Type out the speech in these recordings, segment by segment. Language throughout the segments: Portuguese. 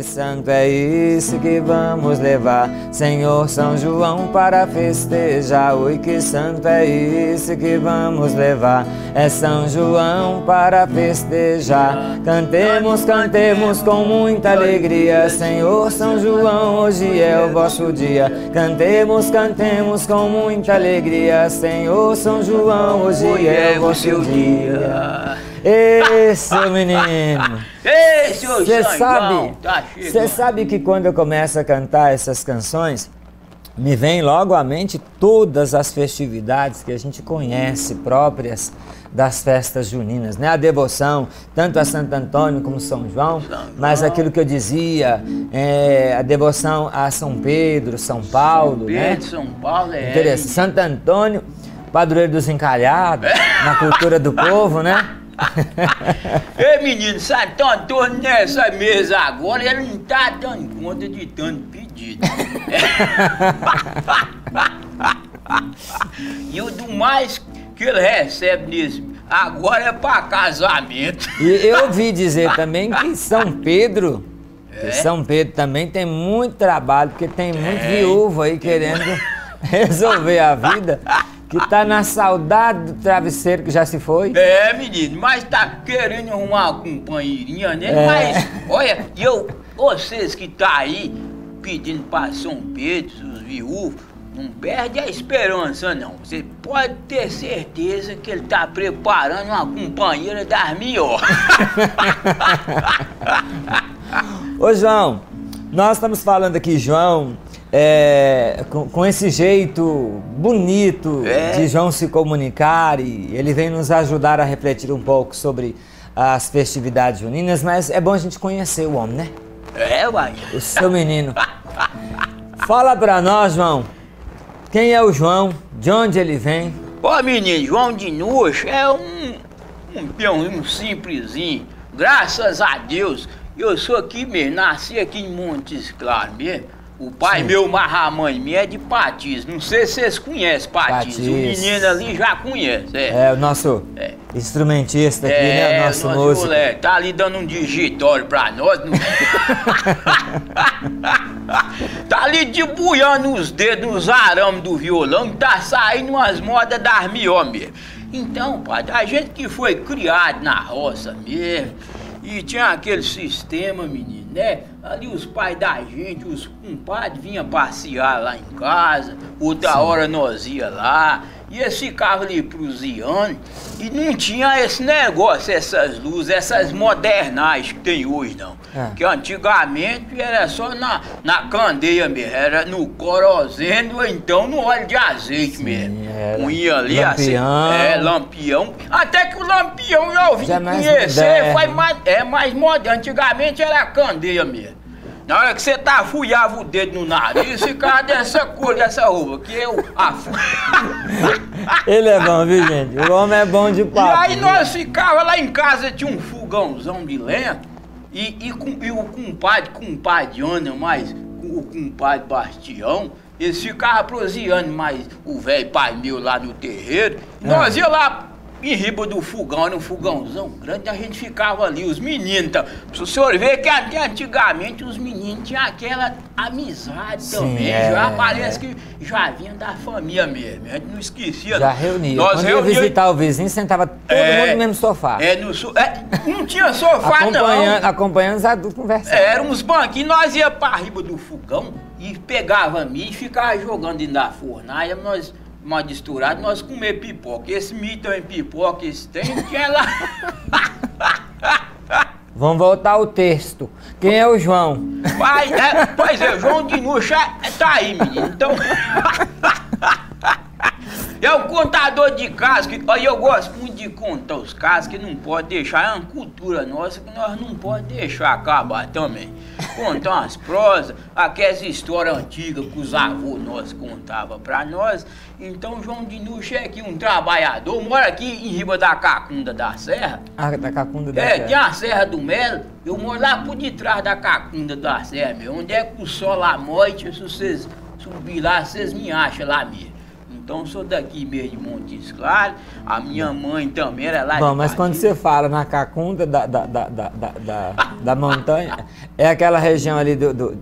nome santo é esse que vamos levar, Senhor São João, para festejar. Oi, que santo é esse que vamos levar, é São João para festejar. Cantemos, cantemos com muita alegria, Senhor São João, hoje é o vosso dia. Cantemos, cantemos com muita alegria, Senhor São João, hoje é o vosso dia. Ei, seu menino! Ei, seu João! Você sabe que quando eu começo a cantar essas canções, me vem logo à mente todas as festividades que a gente conhece próprias das festas juninas, né? A devoção, tanto a Santo Antônio como São João, mas aquilo que eu dizia, a devoção a São Pedro, São Paulo, né? São Paulo é interessante. Santo Antônio, padroeiro dos encalhados, na cultura do povo, né? Ei, menino, Santo Antônio nessa mesa agora, ele não tá dando conta de tanto pedido. E o do mais que ele recebe nisso, agora é pra casamento. E eu ouvi dizer também que São Pedro também tem muito trabalho, porque tem muito viúvo aí querendo resolver a vida. Que tá na saudade do travesseiro que já se foi. É, menino, mas tá querendo arrumar uma companheirinha, né? É. Mas, olha, vocês que tá aí pedindo pra São Pedro, os viúvos, não perde a esperança, não. Você pode ter certeza que ele tá preparando uma companheira das melhores. Ô, João, nós estamos falando aqui, João, com esse jeito bonito de João se comunicar, e ele vem nos ajudar a refletir um pouco sobre as festividades juninas, mas é bom a gente conhecer o homem, né? Uai. O seu menino. Fala pra nós, João, quem é o João, de onde ele vem? Ô, menino, João de Nucha é um peãozinho simplesinho, graças a Deus. Eu sou aqui mesmo, nasci aqui em Montes Claros mesmo. O pai meu, mas a mãe minha é de Patiz. Não sei se vocês conhecem Patiz. O menino ali já conhece. É o nosso instrumentista aqui, né? O nosso músico. Moleque, tá ali dando um digitório pra nós. Não... Tá ali debuiando os dedos nos arames do violão, tá saindo umas modas das melhores mesmo. Então, padre, a gente que foi criado na roça mesmo, e tinha aquele sistema, menino, né? Ali os pais da gente, os compadres vinham passear lá em casa, outra hora nós ia lá, e eles ficavam ali cruzeando, e não tinha esse negócio, essas luzes, essas modernais que tem hoje, não. Que antigamente era só na candeia mesmo, era no querosene ou então no óleo de azeite mesmo. Punha ali lampião. Assim, lampião. Até que o lampião eu ouvi conhecer, foi mais moderno. Antigamente era a candeia mesmo. Na hora que você tá afuiava o dedo no nariz, ficava dessa cor, dessa roupa, que eu Ele é bom, viu, gente? O homem é bom de papo. E aí nós ficava lá em casa, tinha um fogãozão de lenha, e o compadre Ana, mais o compadre Bastião, eles ficavam proseando mais o velho pai meu lá no terreiro. Nós ia lá em riba do fogão, era um fogãozão grande, a gente ficava ali, os meninos. Tá? O senhor vê que até antigamente os meninos tinham aquela amizade também. Já parece que já vinha da família mesmo. A gente não esquecia. Já reunia. Nós reuníamos. Quando ia visitar o vizinho, sentava todo mundo no mesmo sofá. Não tinha sofá, não. Acompanhando os adultos conversando. Eram uns banquinhos, nós ia pra riba do fogão e pegava a milho e ficava jogando dentro da fornalha. Nós misturado, nós comer pipoca. Esse mito em pipoca, esse trem, que é lá. Vamos voltar ao texto. Quem é o João? Pois é, o João de Nucha tá aí, menino. Então... É um contador de casos. Olha, eu gosto muito de contar os casos que não pode deixar. É uma cultura nossa que nós não podemos deixar acabar também. Contar umas prosas, aquelas histórias antigas que os avôs nossos contavam pra nós. Então, João de Nucha é aqui um trabalhador, mora aqui em riba da Cacunda da Serra. Ah, da Cacunda da Serra. Tem a Serra do Melo, eu moro lá por detrás da Cacunda da Serra, meu. Onde é que o sol lá morte, se vocês subir lá, vocês me acham lá mesmo. Então sou daqui mesmo de Montes Claros. A minha mãe também era lá. Bom, mas Patiz. Quando você fala na Cacunda da montanha, é aquela região ali do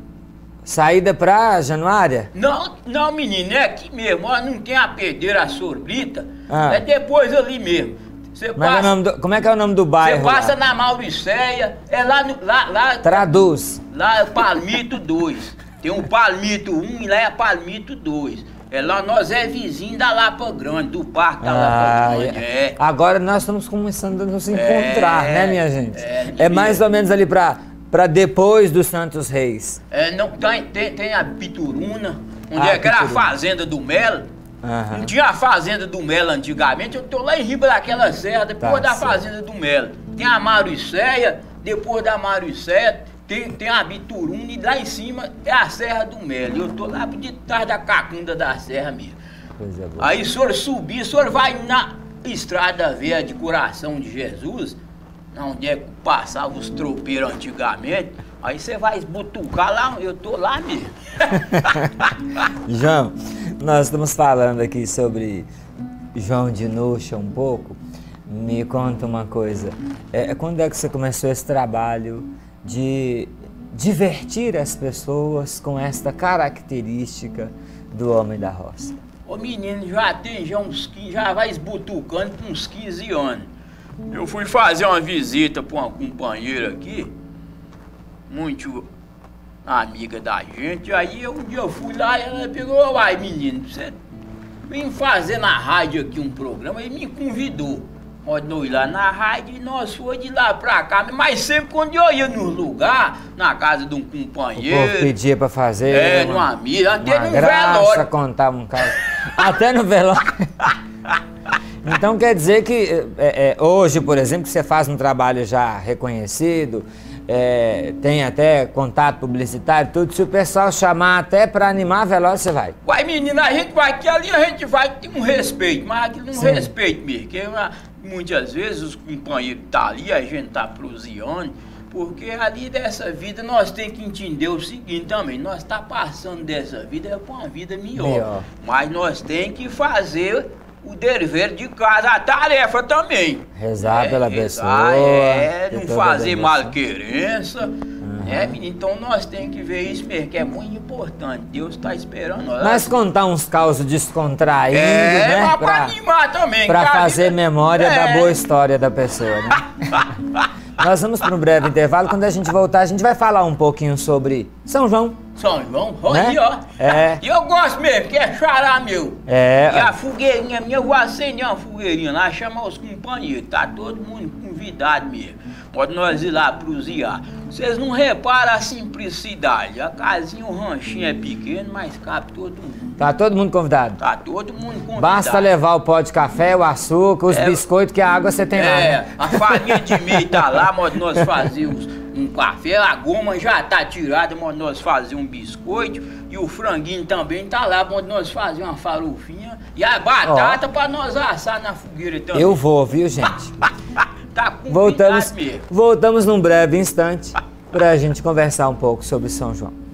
saída pra Januária? Não, não, menino, é aqui mesmo. Ó, não tem a perder a Sorbrita. Ah. É depois ali mesmo. Você passa, como é que é o nome do bairro? Você passa lá? Na Mauricéia, é lá no. Lá, traduz. Lá é Palmito 2. Tem um Palmito 1 e lá é Palmito 2. É lá, nós é vizinho da Lapa Grande, do Parque da Lapa Grande. É. Agora nós estamos começando a nos encontrar, né, minha gente? É mais ou menos ali pra depois do Santos Reis. É, não, tem a Bituruna, onde é que era a Fazenda do Melo. Uhum. Não tinha a Fazenda do Melo antigamente, eu tô lá em riba daquela serra, depois da Fazenda do Melo. Tem a Mauricéia, depois da Mauricéia, tem a Bituruna e lá em cima é a Serra do Melo. Eu tô lá de trás da Cacunda da Serra mesmo. Pois é, aí o senhor subir, o senhor vai na estrada velha de Coração de Jesus, onde é que passavam os tropeiros antigamente, aí você vai butucar lá, eu tô lá mesmo. João, nós estamos falando aqui sobre João de Nucha um pouco. Me conta uma coisa, quando é que você começou esse trabalho de divertir as pessoas com esta característica do homem da roça? Ô menino, já vai esbutucando com uns 15 anos. Eu fui fazer uma visita para uma companheira aqui, muito amiga da gente, aí um dia eu fui lá e ela pegou, uai menino, você vem fazer na rádio aqui um programa, e me convidou. Nós ir lá na rádio e nós fomos de lá pra cá, mas sempre quando eu ia nos lugar, na casa de um companheiro... O povo pedia pra fazer... É, numa missa, até no velório. Contava um caso. Até no velório. Então quer dizer que hoje, por exemplo, que você faz um trabalho já reconhecido, tem até contato publicitário, tudo, se o pessoal chamar até pra animar velório, você vai? Uai, menina, a gente vai aqui, ali a gente vai tem um respeito, mas aquilo não respeito mesmo, que muitas vezes os companheiros estão ali, a gente tá prosseando, porque ali dessa vida nós temos que entender o seguinte também, nós tá passando dessa vida pra uma vida melhor. Mas nós temos que fazer... o dever de casa, a tarefa também. Rezar pela pessoa. Não fazer malquerença. Menino, então nós temos que ver isso mesmo, que é muito importante. Deus está esperando nós. Mas contar uns causos descontraídos, né? Mas pra animar também. Pra fazer memória da boa história da pessoa, né? Nós vamos para um breve intervalo. Quando a gente voltar, a gente vai falar um pouquinho sobre São João. São João, né? Ó. Eu gosto mesmo, porque é xará meu. E a fogueirinha minha, eu vou acender uma fogueirinha lá, chamar os companheiros. Tá todo mundo convidado mesmo. Pode nós ir lá prosear. Vocês não reparam a simplicidade. A casinha, o ranchinho é pequeno, mas cabe todo mundo. Tá todo mundo convidado? Tá todo mundo convidado. Basta levar o pó de café, o açúcar, os biscoitos, que a água você tem lá. A farinha de milho tá lá, mas nós fazemos um café, a goma já tá tirada, mas nós fazemos um biscoito. E o franguinho também tá lá, onde nós fazemos uma farofinha. E a batata pra nós assar na fogueira também. Eu vou, viu, gente? Tá com voltamos num breve instante pra gente conversar um pouco sobre São João.